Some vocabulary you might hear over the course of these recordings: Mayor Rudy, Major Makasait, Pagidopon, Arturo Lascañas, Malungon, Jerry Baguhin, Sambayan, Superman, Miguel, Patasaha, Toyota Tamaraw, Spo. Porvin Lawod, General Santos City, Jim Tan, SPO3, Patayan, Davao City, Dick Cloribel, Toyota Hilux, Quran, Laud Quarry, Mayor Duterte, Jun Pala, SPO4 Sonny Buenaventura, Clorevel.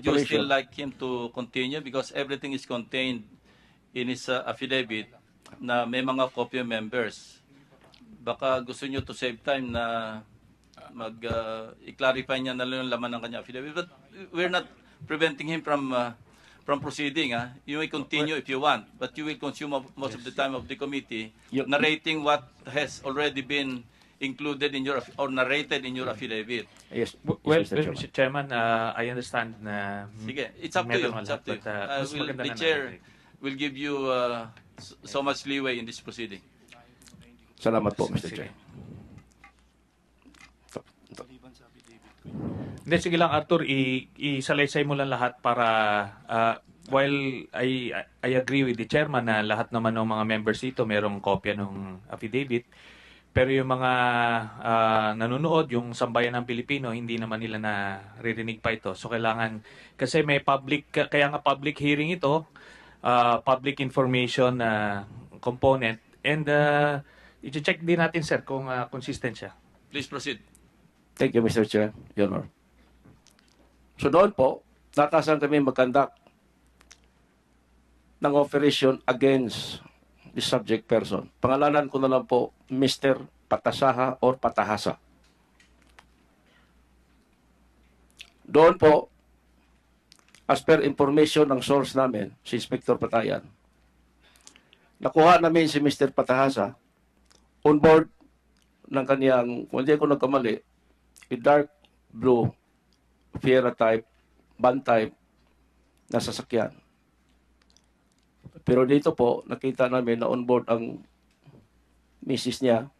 Would you still like him to continue? Because everything is contained in his affidavit na may mga COPEO members. Baka gusto nyo to save time na i-clarify niya na lang yung laman ng kanyang affidavit. But we're not preventing him from proceeding. You may continue if you want, but you will consume most of the time of the committee narrating what has already been included in your or narrated in your affidavit. Yes. Well, Mr. Chairman, I understand. Sige, it's up to you. It's up to you. The chair will give you so much leeway in this proceeding. Salamat po, Mr. Chair. Hindi, sige lang, Arthur. Isalaysay mo lang lahat para while I agree with the chairman na lahat naman ng mga members dito merong kopya ng affidavit. Pero yung mga nanonood, yung sambayan ng Pilipino, hindi naman nila naririnig pa ito. So kailangan, kasi may public, kaya nga public hearing ito, public information component. And i-check din natin, sir, kung consistent siya. Please proceed. Thank you, Mr. Chair. Your Honor. So doon po, natasan kami mag-conduct ng operation against the subject person. Pangalanan ko na lang po, Mr. Patasaha or Patahasa. Doon po, as per information ng source namin, si Inspector Patayan, nakuha namin si Mr. Patahasa on board ng kaniyang, kung hindi ako nagkamali, a dark blue Fiera type, van type na sasakyan. Pero dito po, nakita namin na onboard ang misis niya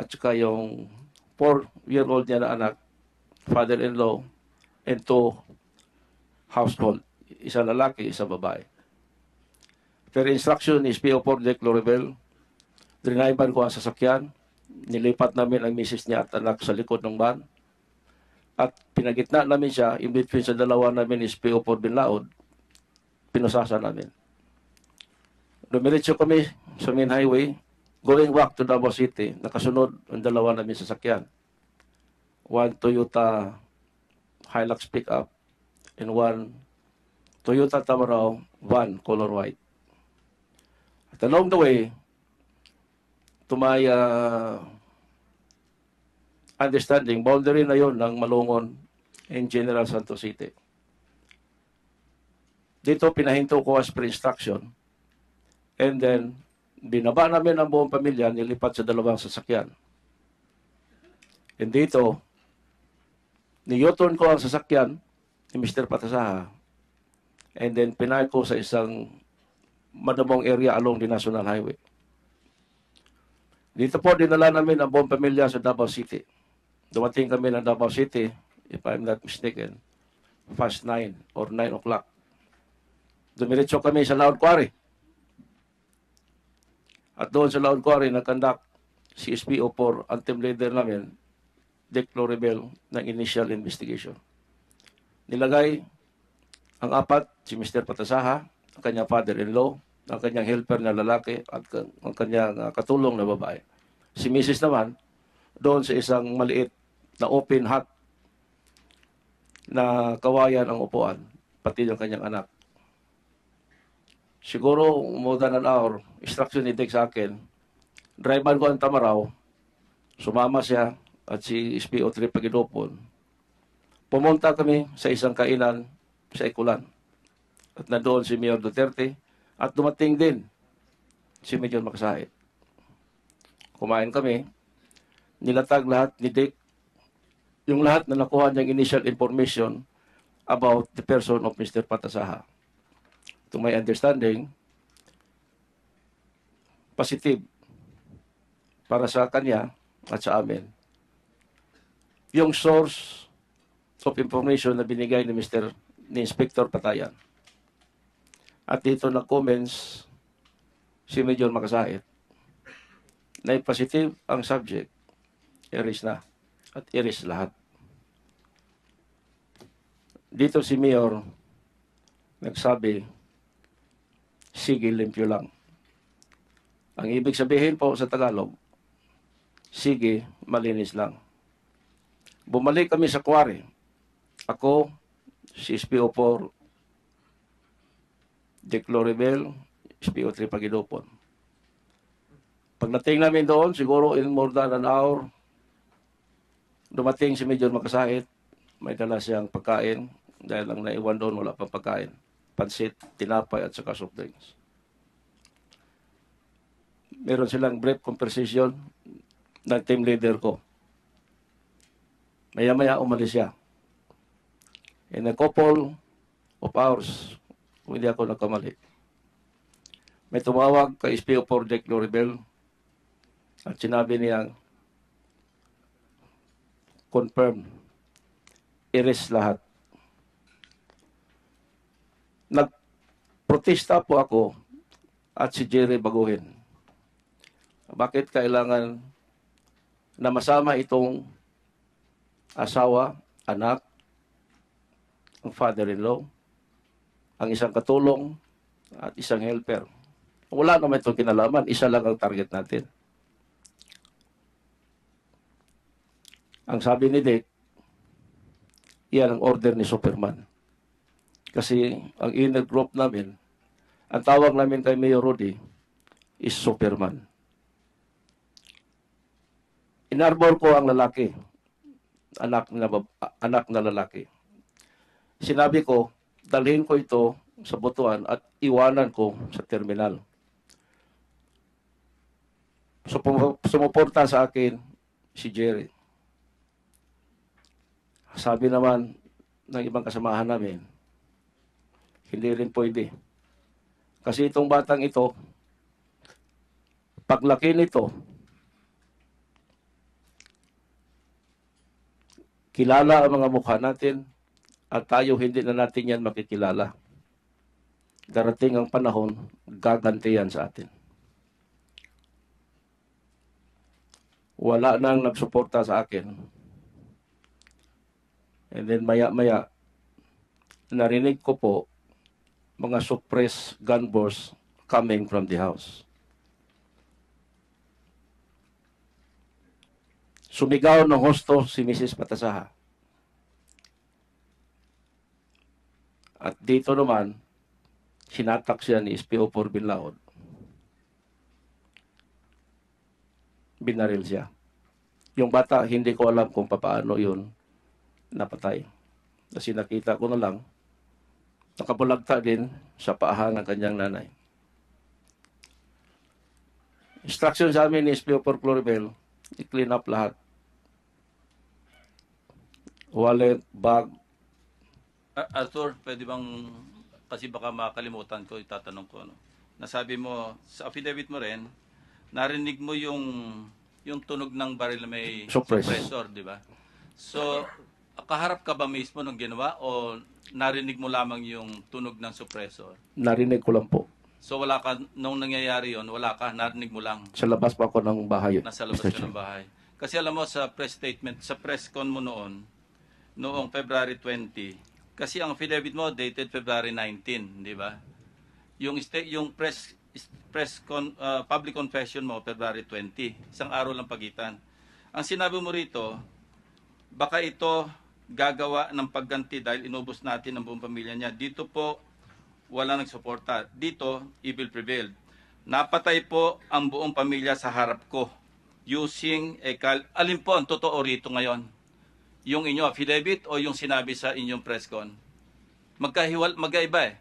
at saka yung 4-year-old niya na anak, father-in-law, and 2 household. Isa lalaki, isa babae. Per instruction ni SPO4 de Clorevel, drinaiban ko ang sasakyan, nilipat namin ang misis niya at anak sa likod ng van, at pinagitna namin siya, in between sa dalawa namin is PO4 de Porvin Lawod, pinusasa namin. Dumiretso kami sa main highway, going back to Davao City, nakasunod ang dalawa namin sasakyan. 1 Toyota Hilux pickup and 1 Toyota Tamaraw van color white. At along the way, to my understanding, boundary na yon ng Malungon in General Santos City. Dito, pinahinto ko as pre-instruction. And then, binaba namin ang buong pamilya, nilipat sa dalawang sasakyan. And dito, niyotron ko ang sasakyan ni Mr. Patasaha. And then, pinay ko sa isang madamong area along the National Highway. Dito po, dinala namin ang buong pamilya sa Davao City. Dumating kami ng Davao City, if I'm not mistaken, past 9 or 9 o'clock. Dumiretso kami sa Laud Quarry. At doon sa Laud Quarry, nag-conduct si SPO4, ang team leader namin, Dick Cloribel, ng initial investigation. Nilagay ang 4, si Mr. Patasaha, ang kanyang father-in-law, ang kanyang helper na lalaki, at ang kanyang katulong na babae. Si Mrs. naman, doon sa isang maliit na open hut na kawayan ang upuan, pati ng kanyang anak. Siguro, more than an hour, instruction ni Dick sa akin, drivean ko ang Tamaraw, sumama siya at si SPO3 Pagidopon. Pumunta kami sa isang kainan sa Ikulan. At nandoon si Mayor Duterte at dumating din si Major Makasait. Kumain kami, nilatag lahat ni Dick yung lahat na nakuha niyang initial information about the person of Mr. Patasaha. To my understanding, positive para sa kanya at sa amin. Yung source of information na binigay ni Inspector Patayan. At dito nag-comments si Major Makasait na positive ang subject, iris na at iris lahat. Dito si Mayor nagsabi, sige, limpyo lang. Ang ibig sabihin po sa Tagalog, sige, malinis lang. Bumalik kami sa quarry. Ako, si SPO4 de Clorevel, SPO3 Pagidopon. Pagdating namin doon, siguro in more than an hour, dumating si Major Makasait, may dala siyang pagkain, dahil lang naiwan doon, wala pang pagkain. Pansit, tinapay at saka soft drinks. Meron silang brief conversation ng team leader ko. Maya-maya umalis siya. In a couple of hours, kung hindi ako nagkamali, may tumawag kay SPO4 de Clorevel at sinabi niyang confirm, i-rest lahat. Nagprotesta po ako at si Jerry Baguhin. Bakit kailangan na masama itong asawa, anak, ang father-in-law, ang isang katulong at isang helper? Wala naman itong kinalaman. Isa lang ang target natin. Ang sabi ni Dick, iyan ang order ni Superman. Kasi ang inner group namin, ang tawag namin kay Mayor Rudy is Superman. Inarbor ko ang lalaki, anak na lalaki. Sinabi ko, dalhin ko ito sa botohan at iwanan ko sa terminal. So, sumuporta sa akin si Jerry. Sabi naman ng ibang kasamahan namin, hindi rin pwede. Kasi itong batang ito, paglaki nito, kilala ang mga mukha natin, at tayo hindi na natin yan makikilala. Darating ang panahon, gaganti yan sa atin. Wala nang nagsuporta sa akin. And then maya-maya, narinig ko po mga suppressed gun bursts coming from the house. Sumigaw ng husto si Mrs. Patasaha. At dito naman, sinatak siya ni SPO Porvin Lawod. Binaril siya. Yung bata, hindi ko alam kung paano yun napatay. Kasi nakita ko na lang, nakabulagta din sa paahan ng kanyang nanay. Instruction sa amin ni SPO4 Clorevel, i-clean up lahat. Wallet, bag, Arthur, pwede bang, kasi baka makalimutan ko, itatanong ko, ano? Nasabi mo, sa affidavit mo rin, narinig mo yung tunog ng baril na may suppressor, di ba? So, kaharap ka ba mismo nung ginawa o narinig mo lamang yung tunog ng suppressor? Narinig ko lang po. So, wala ka, nung nangyayari yon, wala ka, narinig mo lang? Sa labas pa ako ng bahay. Nasa labas ka ng bahay. Kasi alam mo, sa press statement, sa press con mo noong February 20, kasi ang affidavit mo dated February 19, di ba? Yung public confession mo February 20, isang araw lang pagitan. Ang sinabi mo rito, baka ito gagawa ng pagganti dahil inubos natin ang buong pamilya niya. Dito po wala nagsuporta. Dito evil prevailed. Napatay po ang buong pamilya sa harap ko using a alin po ang totoo rito ngayon? Yung inyo affidavit o yung sinabi sa inyong presscon? Magkaiba eh.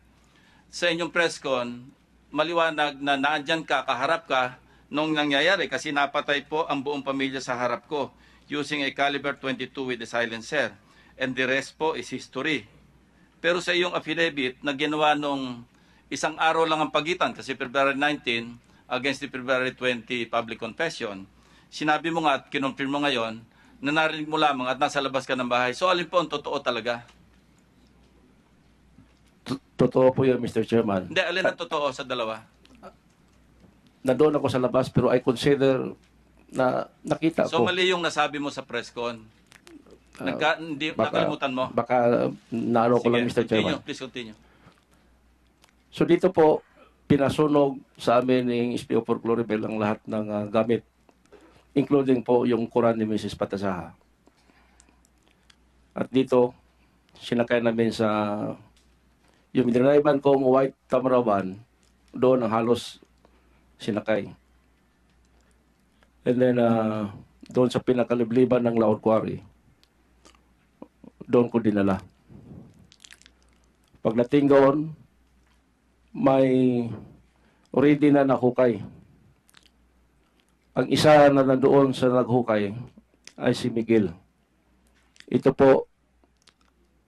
Sa inyong presscon, maliwanag na naandyan ka, kaharap ka nung nangyayari kasi napatay po ang buong pamilya sa harap ko using a caliber 22 with a silencer and the rest po is history. Pero sa iyong affidavit na ginawa nung isang araw lang ang pagitan kasi February 19 against the February 20 public confession, sinabi mo nga at kinonfirm mo ngayon na narinig mo lamang at nasa labas ka ng bahay. So, alin po ang totoo talaga? Totoo po yun, Mr. Chairman. Hindi, alin ang totoo sa dalawa? Nandoon ako sa labas, pero I consider na nakita ko. So, mali yung nasabi mo sa presscon. Nakalimutan mo? Baka naano ko lang, Mr. Chairman. Please continue. So, dito po, pinasunog sa amin ng SPO4 Clorevel ang lahat ng gamit, including po yung Quran ni Mrs. Patasaha. At dito, sinakay namin sa yung dinriban kong white Tamaraban, doon ang halos sinakay. And then doon sa pinakalibliban ng Laud Quarry, doon ko dinala. Pagdating doon, may already na nahukay. Ang isa na nandoon sa naghukay ay si Miguel. Ito po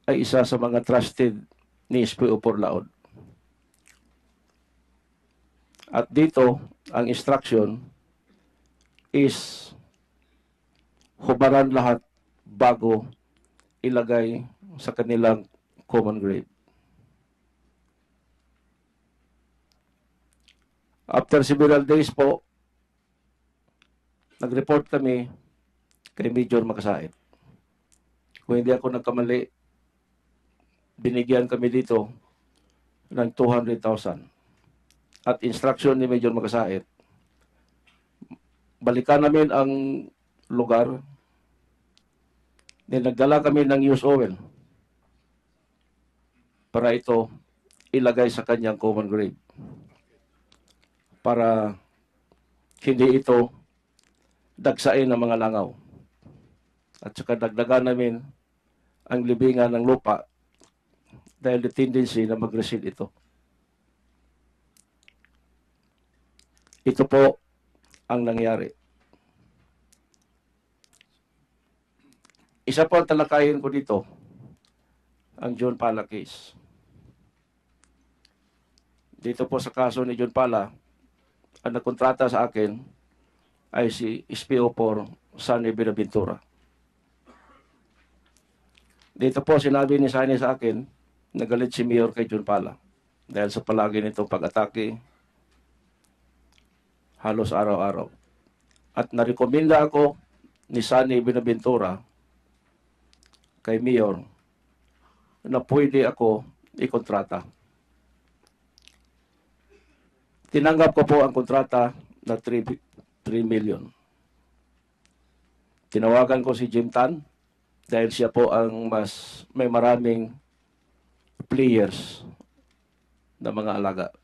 ay isa sa mga trusted ni SPO4 Laod. At dito, ang instruction is hubaran lahat bago ilagay sa kanilang common grave. After several days po, nag-report kami kay Major Makasait. Kung hindi ako nagkamali, binigyan kami dito ng 200,000. At instruction ni Major Makasait, balikan namin ang lugar. Then nagdala kami ng used oil para ito ilagay sa kanyang common grave, para hindi ito dagsain ng mga langaw. At saka dagdagan namin ang libingan ng lupa dahil the tendency na mag-reseal ito. Ito po ang nangyari. Isa po ang talakayin ko dito, ang Jun Pala case. Dito po sa kaso ni Jun Pala, ang nagkontrata sa akin ay si SPO4 Sonny Buenaventura. Dito po sinabi ni Sonny sa akin, nagalit si Mayor kay Jun Pala dahil sa palagi nitong pag-atake halos araw-araw. At narekomenda ako ni Sonny Buenaventura kay Mayor na pwede ako ikontrata. Tinanggap ko po ang kontrata na 3 million. Tinawagan ko si Jim Tan dahil siya po ang mas may maraming players na mga alaga.